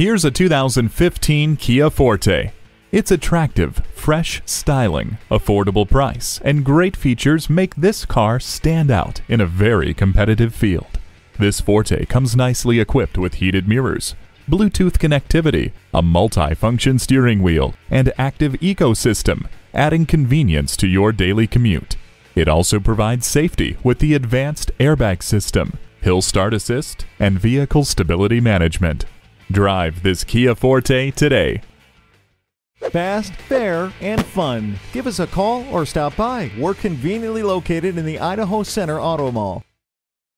Here's a 2015 Kia Forte. It's attractive, fresh styling, affordable price, and great features make this car stand out in a very competitive field. This Forte comes nicely equipped with heated mirrors, Bluetooth connectivity, a multi-function steering wheel, and Active ECO System, adding convenience to your daily commute. It also provides safety with the advanced airbag system, Hill Start Assist, and Vehicle Stability Management. Drive this Kia Forte today. Fast, fair, and fun. Give us a call or stop by. We're conveniently located in the Idaho Center Auto Mall.